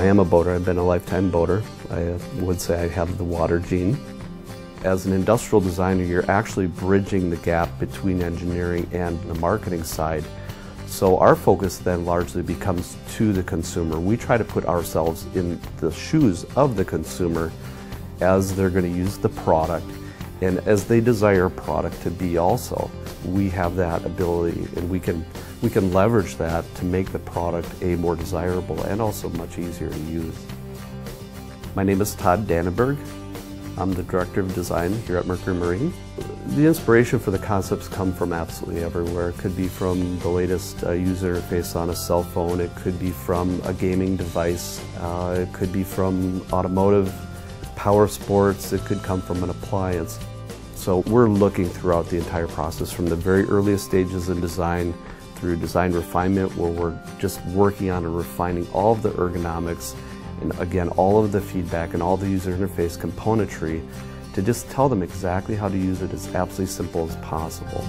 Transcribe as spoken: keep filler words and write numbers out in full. I am a boater. I've been a lifetime boater. I would say I have the water gene. As an industrial designer, you're actually bridging the gap between engineering and the marketing side. So our focus then largely becomes to the consumer. We try to put ourselves in the shoes of the consumer as they're going to use the product and as they desire product to be also. We have that ability, and we can, we can leverage that to make the product a more desirable and also much easier to use. My name is Todd Dannenberg. I'm the Director of Design here at Mercury Marine. The inspiration for the concepts come from absolutely everywhere. It could be from the latest uh, user interface on a cell phone, it could be from a gaming device, uh, it could be from automotive, power sports, it could come from an appliance. So we're looking throughout the entire process from the very earliest stages in design through design refinement, where we're just working on and refining all of the ergonomics and again all of the feedback and all the user interface componentry to just tell them exactly how to use it as absolutely simple as possible.